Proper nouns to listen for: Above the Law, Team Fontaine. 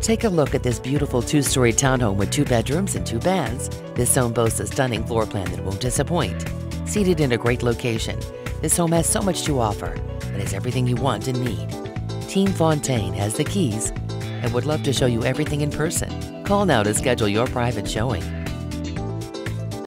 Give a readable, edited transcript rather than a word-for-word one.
Take a look at this beautiful two-story townhome with 2 bedrooms and 2 baths. This home boasts a stunning floor plan that won't disappoint. Seated in a great location, this home has so much to offer and is everything you want and need. Team Fontaine has the keys and would love to show you everything in person. Call now to schedule your private showing.